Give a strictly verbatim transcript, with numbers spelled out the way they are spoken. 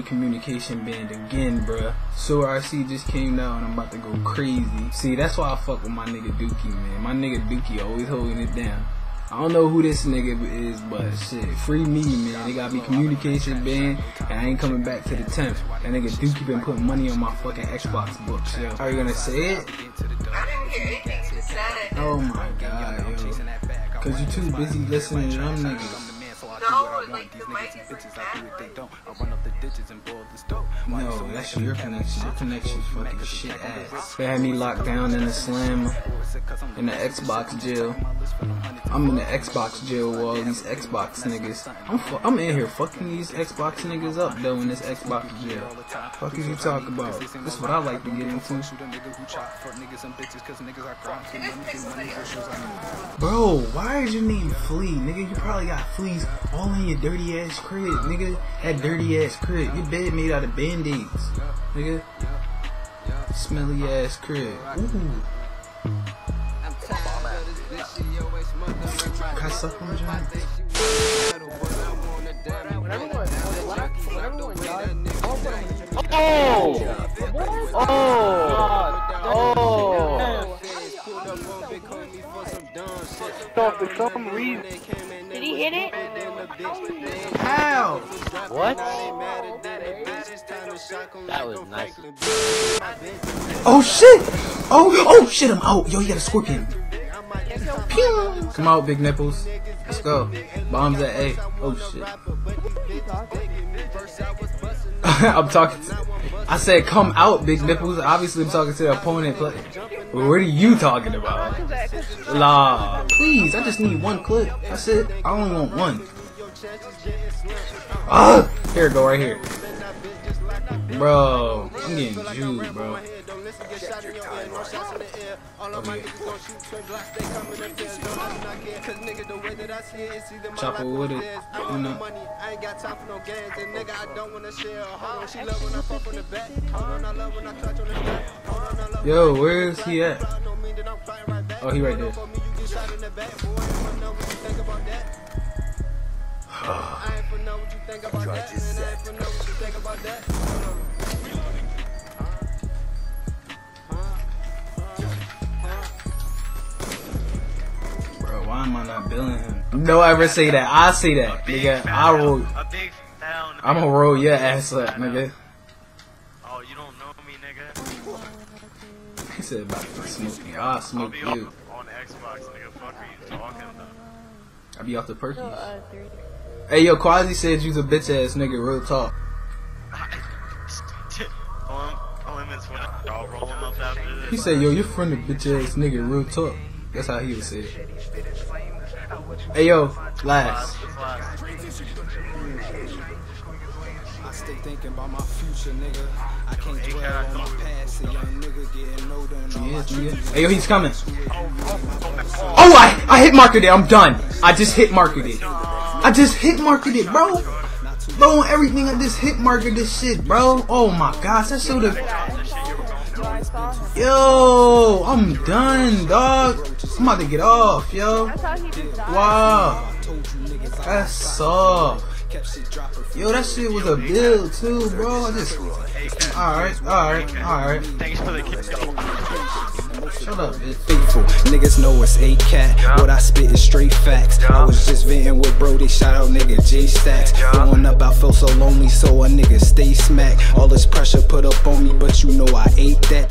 any communication band again, bruh. So R C just came down and I'm about to go crazy. See, that's why I fuck with my nigga Dookie, man. My nigga Dookie always holding it down. I don't know who this nigga is, but shit, free me, man. They got me communication banned, and I ain't coming back to the tenth. That nigga Dookie been putting money on my fucking Xbox books, yo. Are you gonna say it? I didn't hear anything you said. Oh my god, yo. Cause you too busy listening to them niggas. No, like the mic isn't backwards. No, that's your connection. Your connection's fucking shit ass. They had me locked down in the slammer, in the Xbox jail. I'm in the Xbox jail with all these Xbox niggas. I'm fu I'm in here fucking these Xbox niggas up though in this Xbox jail. Fuck is you talk about? This is what I like to get into. Bro, why is your name Flea, nigga? You probably got fleas all in your dirty ass crib, nigga. That dirty ass crib. Your bed made out of band-aids, nigga. Smelly ass crib. Ooh. Oh! Oh! Oh! So for some reason, did he hit it? How? What? That was nice. Oh shit! Oh, oh shit! I'm out. Yo, he got a scorpion. Pew. Come out, big nipples. Let's go. Bombs at A. Oh shit. I'm talking to, I said come out, big nipples. Obviously I'm talking to the opponent player. What are you talking about? Nah, please, I just need one clip. I said I only want one. Ah, here it go right here. Bro, I'm getting juiced, bro. Chopper with it, you know. Yo, where is he at? Oh, he right there. Why am I not billing him? No, I ever say that. I say that, nigga. I roll. I'm gonna roll your ass up, nigga. Oh, you don't know me, nigga. He said about to smoke me. I'll smoke you. On Xbox, nigga. Fuck are you talking about? I be off the perky. Hey, yo, Quasi said you's a bitch ass nigga. Real talk. He said, yo, your friend a bitch ass nigga. Real talk. That's how he would say it. Hey yo, last. I stay thinking about my future, nigga. I can't dwell on my past. A young nigga getting older and all my dreams. Hey yo, he's coming. Oh, I I hit marketed. I'm done. I just hit marketed. I just hit marketed, bro. Bro, everything I just hit marketed this shit, bro. Oh my gosh, that should've. Yo, I'm done, dog. I'm about to get off, yo. Wow. That's soft. Yo, that shit was a build too, bro. I just alright, alright, alright. Thanks for the kick. Shut up, bitch. Faithful niggas know it's Acatt. What I spit is straight facts. I was just venting with Brody. Shout out nigga J Stacks. Growing up, I felt so lonely, so a nigga stay smacked. All this pressure put up on me, but you know I ate that.